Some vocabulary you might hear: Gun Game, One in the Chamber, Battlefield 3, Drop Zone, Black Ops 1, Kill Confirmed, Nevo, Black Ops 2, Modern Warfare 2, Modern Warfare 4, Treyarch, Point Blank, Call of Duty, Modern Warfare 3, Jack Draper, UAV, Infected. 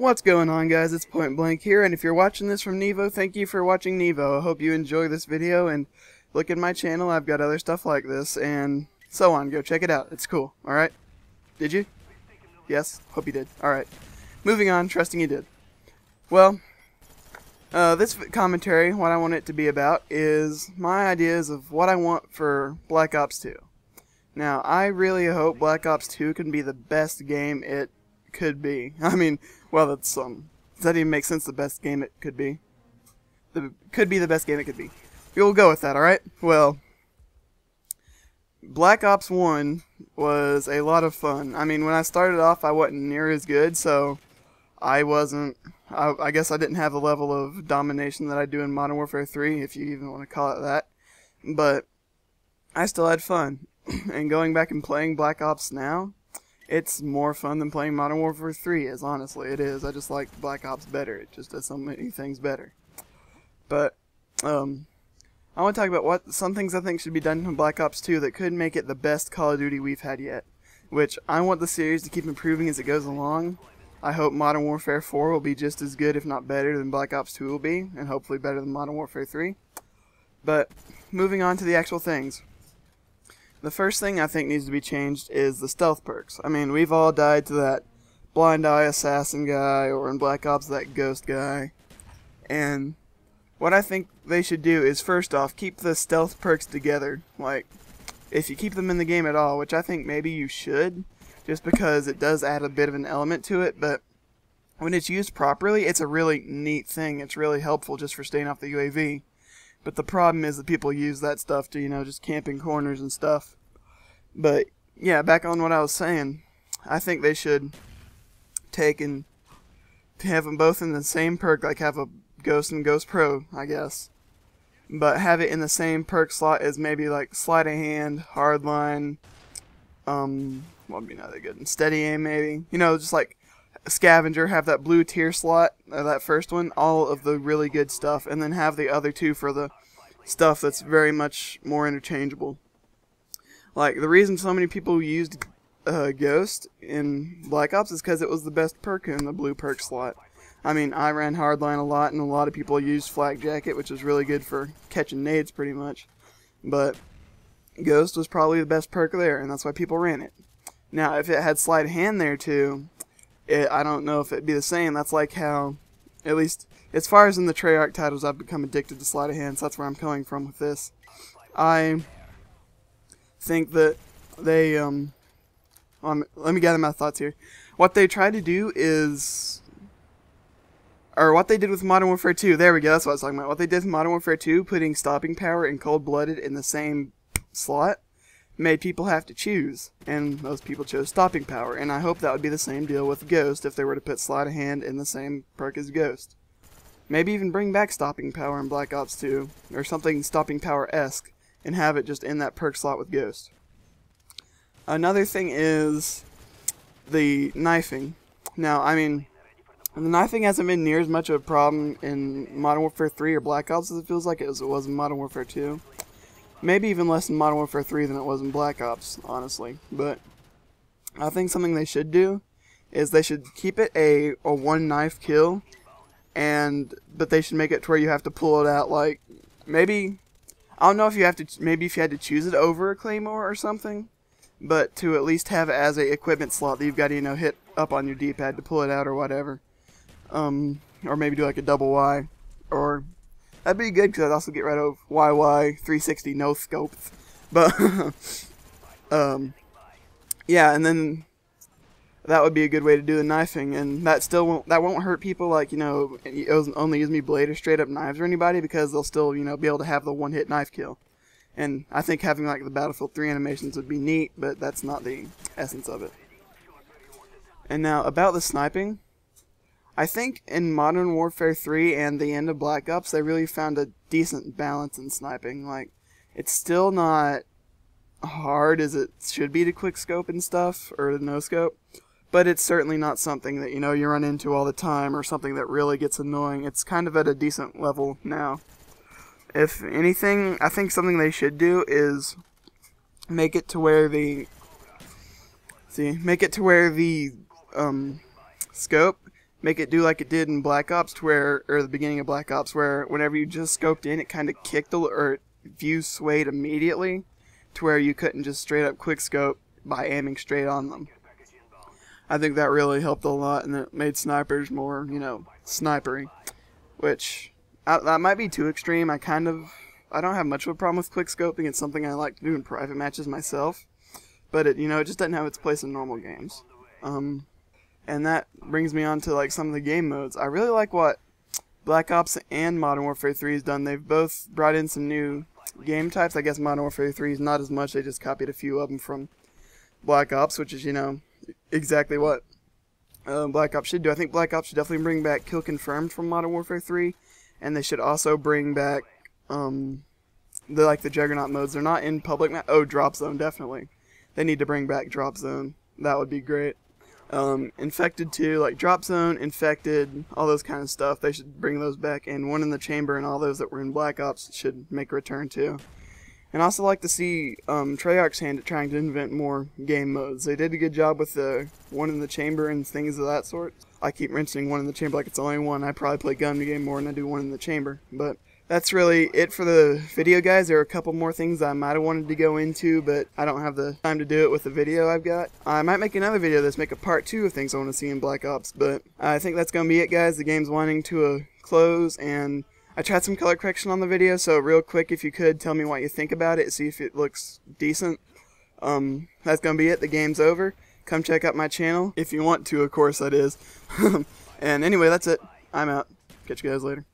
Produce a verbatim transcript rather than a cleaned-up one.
What's going on, guys? It's Point Blank here, and if you're watching this from Nevo, thank you for watching Nevo. I hope you enjoy this video, and look at my channel. I've got other stuff like this, and so on. Go check it out. It's cool, alright? Did you? Yes? Hope you did. Alright. Moving on, trusting you did. Well, uh, this commentary, what I want it to be about, is my ideas of what I want for Black Ops two. Now, I really hope Black Ops two can be the best game it could be. I mean, well, that's, um, does that even make sense, the best game it could be? The, could be the best game it could be. We'll go with that, alright? Well, Black Ops one was a lot of fun. I mean, when I started off, I wasn't near as good, so I wasn't, I, I guess I didn't have the level of domination that I do in Modern Warfare three, if you even want to call it that. But I still had fun. And going back and playing Black Ops now, it's more fun than playing Modern Warfare three is, honestly. It is. I just like Black Ops better. It just does so many things better. But, um, I want to talk about what some things I think should be done in Black Ops two that could make it the best Call of Duty we've had yet. Which, I want the series to keep improving as it goes along. I hope Modern Warfare four will be just as good, if not better, than Black Ops two will be, and hopefully better than Modern Warfare three. But, moving on to the actual things. The first thing I think needs to be changed is the stealth perks. I mean, we've all died to that blind eye assassin guy, or in Black Ops, that ghost guy. And what I think they should do is, first off, keep the stealth perks together. Like, if you keep them in the game at all, which I think maybe you should, just because it does add a bit of an element to it, but when it's used properly, it's a really neat thing. It's really helpful just for staying off the U A V. But the problem is that people use that stuff to, you know, just camping corners and stuff. But, yeah, back on what I was saying, I think they should take and have them both in the same perk, like have a Ghost and Ghost Pro, I guess. But have it in the same perk slot as maybe, like, Sleight of Hand, Hardline, um, well, maybe not that good, and Steady Aim, maybe. You know, just like Scavenger, have that blue tier slot, or that first one, all of the really good stuff, and then have the other two for the stuff that's very much more interchangeable. Like, the reason so many people used uh, Ghost in Black Ops is because it was the best perk in the blue perk slot. I mean, I ran Hardline a lot, and a lot of people used Flak Jacket, which is really good for catching nades, pretty much. But Ghost was probably the best perk there, and that's why people ran it. Now, if it had Sleight of Hand there, too, It, I don't know if it'd be the same. That's like how, at least as far as in the Treyarch titles, I've become addicted to sleight of hand, so that's where I'm coming from with this. I think that they, um, well, let me gather my thoughts here. What they tried to do is, or what they did with Modern Warfare two, there we go, that's what I was talking about. What they did with Modern Warfare two, putting Stopping Power and Cold-Blooded in the same slot, made people have to choose, and most people chose Stopping Power, and I hope that would be the same deal with Ghost if they were to put Sleight of Hand in the same perk as Ghost. Maybe even bring back Stopping Power in Black Ops two, or something Stopping Power-esque, and have it just in that perk slot with Ghost. Another thing is the knifing. Now, I mean, the knifing hasn't been near as much of a problem in Modern Warfare three or Black Ops as it feels like it was in Modern Warfare two. Maybe even less in Modern Warfare three than it was in Black Ops, honestly. But I think something they should do is they should keep it a, a one knife kill, and but they should make it to where you have to pull it out. Like, maybe, I don't know if you have to, maybe if you had to choose it over a Claymore or something, but to at least have it as a equipment slot that you've got to, you know, hit up on your D-pad to pull it out or whatever. Um, or maybe do like a double Y, or that'd be good, because I'd also get rid of Y Y three sixty no scope. But, um, yeah, and then that would be a good way to do the knifing, and that still won't, that won't hurt people, like, you know, only use me blade or straight up knives or anybody, because they'll still, you know, be able to have the one hit knife kill. And I think having, like, the Battlefield three animations would be neat, but that's not the essence of it. And now, about the sniping. I think in Modern Warfare three and the end of Black Ops, they really found a decent balance in sniping. Like, it's still not hard as it should be to quickscope and stuff, or to no-scope, but it's certainly not something that, you know, you run into all the time, or something that really gets annoying. It's kind of at a decent level now. If anything, I think something they should do is make it to where the, see, make it to where the, um, scope make it do like it did in Black Ops, where, or the beginning of Black Ops, where whenever you just scoped in, it kind of kicked the or view swayed immediately to where you couldn't just straight up quick scope by aiming straight on them. I think that really helped a lot, and it made snipers more, you know, snipery, which I, that might be too extreme. I kind of, I don't have much of a problem with quick scoping. It's something I like to do in private matches myself, but it, you know, it just doesn't have its place in normal games. Um, and that brings me on to like some of the game modes. I really like what Black Ops and Modern Warfare three has done. They've both brought in some new game types. I guess Modern Warfare three is not as much. They just copied a few of them from Black Ops, which is, you know, exactly what uh, Black Ops should do. I think Black Ops should definitely bring back Kill Confirmed from Modern Warfare three, and they should also bring back um, the like the Juggernaut modes. They're not in public map. Oh, Drop Zone, definitely. They need to bring back Drop Zone. That would be great. Um, Infected too, like Drop Zone, Infected, all those kind of stuff. They should bring those back, and One in the Chamber and all those that were in Black Ops should make a return too. And I also like to see um, Treyarch's hand at trying to invent more game modes. They did a good job with the One in the Chamber and things of that sort. I keep mentioning One in the Chamber like it's the only one. I probably play Gun Game more than I do One in the Chamber. But that's really it for the video, guys. There are a couple more things I might have wanted to go into, but I don't have the time to do it with the video I've got. I might make another video that's make a part two of things I want to see in Black Ops, but I think that's going to be it, guys. The game's winding to a close, and I tried some color correction on the video, so real quick, if you could, tell me what you think about it, see if it looks decent. Um, that's going to be it. The game's over. Come check out my channel, if you want to, of course, that is. And anyway, that's it. I'm out. Catch you guys later.